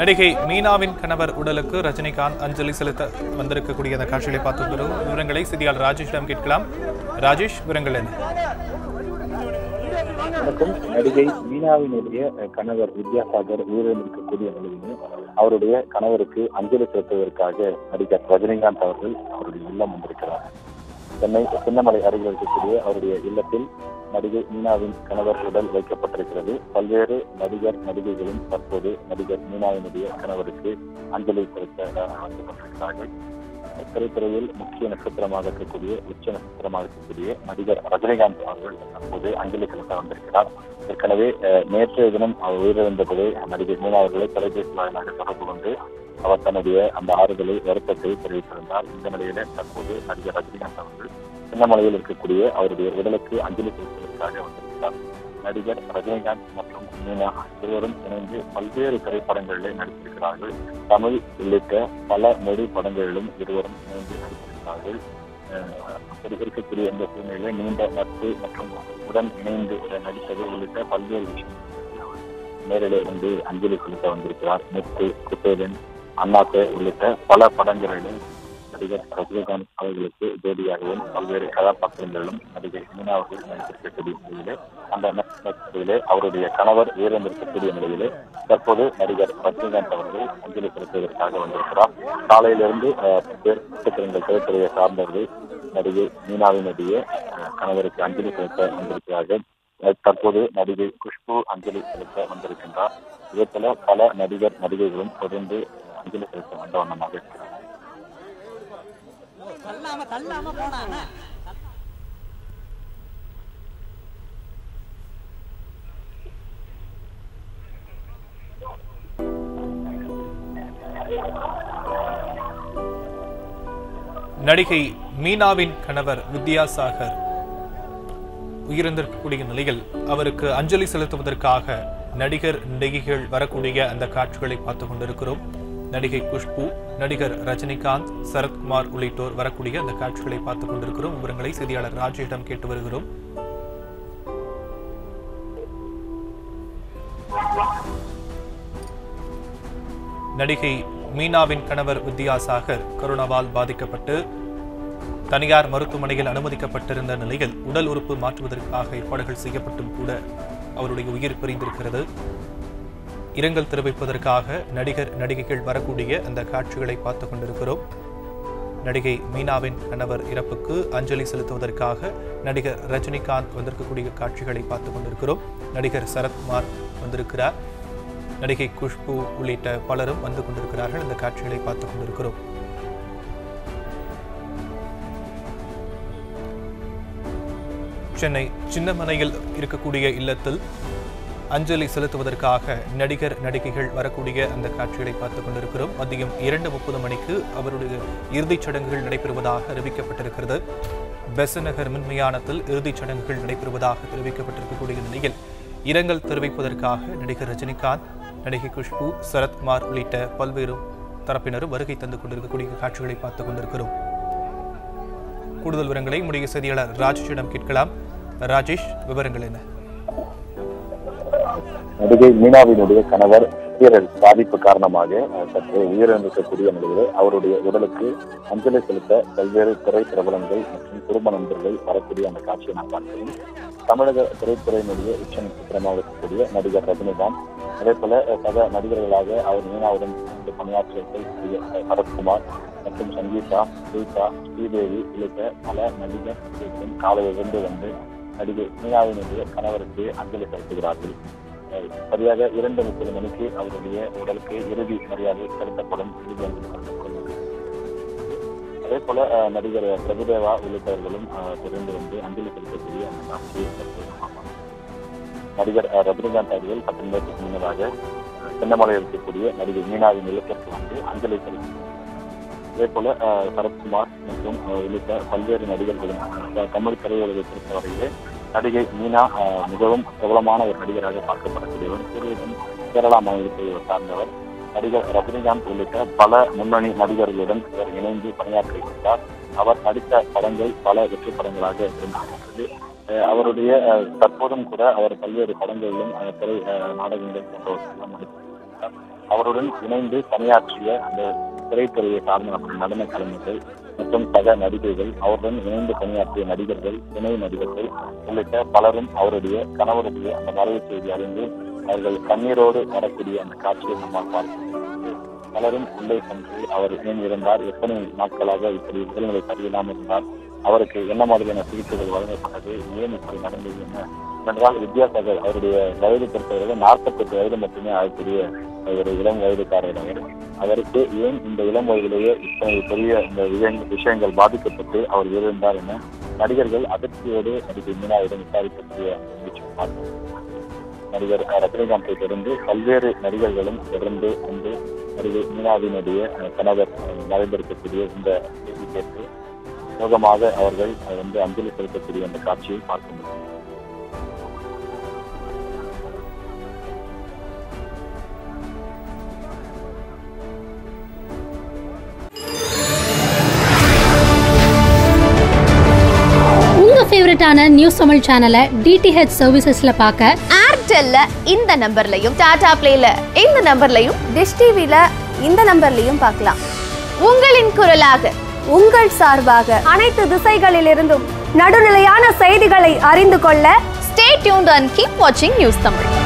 நடிகை மீனாவின் கணவர் உடலுக்கு ரஜினிகாந்த் அஞ்சலி செலுத்த வந்திருக்கக்கூடிய அந்த காட்சிகளை பார்த்து வருகிறோம். விவரங்களை செய்தியாளர் ராஜேஷிடம் கேட்கலாம். ராஜேஷ், விவரங்கள் என்ன? நடிகை மீனாவினுடைய கணவர் வித்யாசாகர் உயிரிழந்திருக்கக்கூடிய நிலையிலும் அவருடைய கணவருக்கு அஞ்சலி செலுத்துவதற்காக நடிகர் ரஜினிகாந்த் அவர்கள் அவருடைய இல்லம் வந்திருக்கிறார். சென்னை சின்னமலை அருகில் இருக்கக்கூடிய அவருடைய இல்லத்தில் நடிகை மீனாவின் கணவர் உடல் வைக்கப்பட்டிருக்கிறது. பல்வேறு நடிகைகளும் தற்போது நடிகர் மீனாவினுடைய கணவருக்கு அஞ்சலி செலுத்த அமைக்கப்பட்டிருக்கிறார்கள். திரைத்துறையில் முக்கிய நட்சத்திரமாக இருக்கக்கூடிய உச்ச நட்சத்திரமாக இருக்கக்கூடிய நடிகர் ரஜினிகாந்த் அவர்கள் தற்போது அஞ்சலி செலுத்த வந்திருக்கிறார். ஏற்கனவே நேற்றைய தினம் அவர் உயிரிழந்தபோது நடிகை மீனா அவர்களை தொலைபேசி வாயிலாக தொடர்பு கொண்டு அவர் தன்னுடைய அந்த ஆறுதலை வருத்தத்தை தெரிவித்திருந்தார். இந்த நிலையில தற்போது நடிகர் ரஜினிகாந்த் அவர்கள் சின்னமலையில் இருக்கக்கூடிய அவருடைய உடலுக்கு அஞ்சலி செலுத்துவதற்காக வந்திருக்கிறார். நடிகர் ரஜினிகாந்த் மற்றும் மீனா இருவரும் இணைந்து பல்வேறு திரைப்படங்களிலே நடித்திருக்கிறார்கள். தமிழ் உள்ளிட்ட பல மொழி படங்களிலும் இருவரும் இணைந்து நடித்திருக்கிறார்கள். அப்படி இருக்கக்கூடிய இந்த சூழ்நிலையில நீண்ட நட்பு மற்றும் உடன் இணைந்து நடித்தது உள்ளிட்ட பல்வேறு விஷயங்கள் நேரிலே வந்து அஞ்சலி செலுத்த வந்திருக்கிறார். நெத்து, குப்பேரன், அண்ணாத்தே உள்ளிட்ட பல படங்களிலும் நடிகர் ரஜினிகாந்த் அவர்களுக்கு ஜோடியாகவும் பல்வேறு கதாபாத்திரங்களிலும் நடிகை மீனா அவர்கள் நடித்திருக்கக்கூடிய நிலையிலே அந்த நட்சத்திரத்திலே அவருடைய கணவர் உயிரிழந்திருக்கக்கூடிய நிலையிலே தற்போது நடிகர் ரஜினிகாந்த் அவர்கள் அஞ்சலி செலுத்துவதற்காக வந்திருக்கிறார். காலையிலிருந்து திரைத்துறையினர் திரைத்துறையை சார்ந்தவர்கள் நடிகை மீனாவினுடைய கணவருக்கு அஞ்சலி செலுத்த வந்திருக்கிறார்கள். தற்போது நடிகை குஷ்பு அஞ்சலி செலுத்த வந்திருக்கின்றார். இதேபோல பல நடிகைகளும் தொடர்ந்து அஞ்சலி செலுத்த வந்த வண்ணமாக இருக்கிறார். நடிகை மீனாவின் கணவர் வித்யாசாகர் உயிரிழந்திருக்கக்கூடிய நிலையில் அவருக்கு அஞ்சலி செலுத்துவதற்காக நடிகைகள் வரக்கூடிய அந்த காட்சிகளை பார்த்து கொண்டிருக்கிறோம். நடிகை குஷ்பு, நடிகர் ரஜினிகாந்த், சரத்குமார் உள்ளிட்டோர் வரக்கூடிய அந்த காட்சிகளை பார்த்துக் கொண்டிருக்கிறோம். விவரங்களை செய்தியாளர் ராஜேஷிடம் கேட்டு வருகிறோம். நடிகை மீனாவின் கணவர் வித்யாசாகர் கொரோனாவால் பாதிக்கப்பட்டு தனியார் மருத்துவமனையில் அனுமதிக்கப்பட்டிருந்த நிலையில் உடல் உறுப்பு மாற்றுவதற்காக ஏற்பாடுகள் செய்யப்பட்டும் கூட அவருடைய உயிர் பிரிந்திருக்கிறது. இரங்கல் தெரிவிப்பதற்காக நடிகைகள் வரக்கூடிய அந்த காட்சிகளை பார்த்து கொண்டிருக்கிறோம். நடிகை மீனாவின் கணவர் இறப்புக்கு அஞ்சலி செலுத்துவதற்காக நடிகர் ரஜினிகாந்த் வந்திருக்கக்கூடிய காட்சிகளை பார்த்து கொண்டிருக்கிறோம். நடிகர் சரத்குமார் வந்திருக்கிறார். நடிகை குஷ்பு உள்ளிட்ட பலரும் வந்து கொண்டிருக்கிறார்கள். அந்த காட்சிகளை பார்த்து கொண்டிருக்கிறோம். சென்னை சின்னமனையில் இருக்கக்கூடிய இல்லத்தில் அஞ்சலி செலுத்துவதற்காக நடிகைகள் வரக்கூடிய அந்த காட்சிகளை பார்த்து கொண்டிருக்கிறோம். மதியம் 2:30 மணிக்கு அவருடைய இறுதிச் சடங்குகள் நடைபெறுவதாக அறிவிக்கப்பட்டிருக்கிறது. பெசநகர் மின்மயானத்தில் இறுதிச் சடங்குகள் நடைபெறுவதாக தெரிவிக்கப்பட்டிருக்கக்கூடிய நிலையில் இரங்கல் தெரிவிப்பதற்காக நடிகர் ரஜினிகாந்த், நடிகை குஷ்பு, சரத்குமார் உள்ளிட்ட பல்வேறு தரப்பினரும் வருகை தந்து கொண்டிருக்கக்கூடிய காட்சிகளை பார்த்து கொண்டிருக்கிறோம். கூடுதல் விவரங்களை முடிய செய்தியாளர் ராஜேஷிடம் கேட்கலாம். ராஜேஷ், விவரங்கள் என்ன? நடிகை மீனாவினுடைய கணவர் பாதிப்பு காரணமாக சற்று உயிரிழந்திருக்கக்கூடிய நிலையிலே அவருடைய உடலுக்கு அஞ்சலி செலுத்த பல்வேறு திரை பிரபலங்கள் மற்றும் குடும்ப நண்பர்கள் வரக்கூடிய அந்த காட்சியை நாம் பார்க்கிறோம். தமிழக திரைத்துறையினுடைய உச்ச நட்சத்திரமாக இருக்கக்கூடிய நடிகர் ரஜினிகாந்த், அதேபோல சக நடிகர்களாக அவர் மீனாவுடன் பணியாற்றிய சரத்குமார் மற்றும் சங்கீதா, ரீதா, ஸ்ரீதேவி உள்ளிட்ட பல நடிகர்களும் காலையிலிருந்து வந்து நடிகை மீனாவினுடைய கணவருக்கு அஞ்சலி செலுத்துகிறார்கள். சரியாக 2:30 மணிக்கு அவருடைய உடலுக்கு இறுதி மரியாதை செலுத்தப்படும். அதே போல நடிகர் பிரபுதேவா உள்ளிட்டவர்களும் திறந்து வந்து அஞ்சலி செலுத்தக்கூடிய அந்த காட்சியை நடிகர் ரஜினிகாந்த் அவர்கள் 10 நிமிடத்துக்கு முன்னதாக சின்னமலை இருக்கக்கூடிய நடிகை மீனாவின் இல்லத்திற்கு வந்து அஞ்சலி செலுத்தினார். அதே போல சரத்குமார் மற்றும் உள்ளிட்ட பல்வேறு நடிகர்களும் தமிழ் திரையுலகை பொறுத்தவரையிலே நடிகை மீனா மிகவும் பிரபலமான ஒரு நடிகராக பார்க்கப்படக்கூடியவர். கேரளா மாநிலத்தை சார்ந்தவர். நடிகர் ரஜினிகாந்த் உள்ளிட்ட பல முன்னணி நடிகர்களுடன் இவர் இணைந்து பணியாற்றி அவர் நடித்த படங்கள் பல வெற்றி படங்களாக இருந்தது. அவருடைய தற்போதும் கூட அவர் பல்வேறு படங்களிலும் திரை நாடகங்கள் போன்றவற்றிலும் நடித்திருக்கிறார். அவருடன் இணைந்து பணியாற்றிய அந்த திரைத்துறையை சார்ந்த மற்றும் நடன கலைஞர்கள் மற்றும் சக நடிகைகள், அவருடன் இணைந்து பணியாற்றிய நடிகர்கள், இணை நடிகர்கள் உள்ளிட்ட பலரும் அவருடைய கணவருடைய அந்த மறைவு செய்தி அறிந்து அவர்கள் கண்ணீரோடு வரக்கூடிய அந்த காட்சியை நம்மால் பார்க்க பலரும் உள்ளே சென்று அவர் ஏன் இருந்தார், எத்தனை நாட்களாக இப்படி உடல்நிலை சரியில்லாமல் இருந்தார், அவருக்கு என்ன மாதிரியான சிகிச்சைகள் வழங்கப்பட்டது, ஏன் இப்படி நடந்தது என்ன என்றால் வித்யாசாகர் அவருடைய வயது பொறுத்தவரை 48 வயது மட்டுமே ஆகக்கூடிய ஒரு இளம் வயதுக்காரர். அவருக்கு ஏன் இந்த இளம் வயதிலேயே இத்தனை பெரிய இந்த விஷயங்கள் பாதிக்கப்பட்டு அவர் இருந்தார் என நடிகர்கள் அதிர்ச்சியோடு நடிகை மீனாவிடம் விசாரிக்கக்கூடிய நடிகர் ரஜினிகாந்தை தொடர்ந்து பல்வேறு நடிகர்களும் தொடர்ந்து கொண்டு நடிகை மீனாவினுடைய கணவர் நடைபெறக்கூடிய இந்த செய்தி கேட்டு சோகமாக அவர்கள் வந்து அஞ்சலி செலுத்தக்கூடிய அந்த காட்சியை பார்க்க முடியும். ஃபேவரட்டான நியூஸ் தமிழ் சேனலை டிடிஹெச் சர்வீசஸ்ல பார்க்க ஏர்டெல்ல இந்த நம்பர்லயும், டாடா பிளேல இந்த நம்பர்லயும், டிஷ் டிவில இந்த நம்பர்லயும் பார்க்கலாம். உங்களின் குரலாக, உங்கள் சார்பாக அனைத்து திசைகளிலிருந்தும் நடுநிலையான செய்திகளை அறிந்து கொள்ள ஸ்டே டியூன்ட் அண்ட் கீப் வாட்சிங் நியூஸ் தமிழ்.